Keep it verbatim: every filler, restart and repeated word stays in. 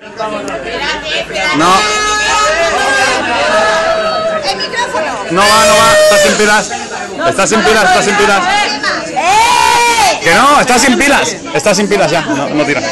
No. El micrófono. No va, no va. Está sin pilas. Está sin pilas, está sin pilas. Que no, está sin pilas. Está sin pilas ya. No, no tira.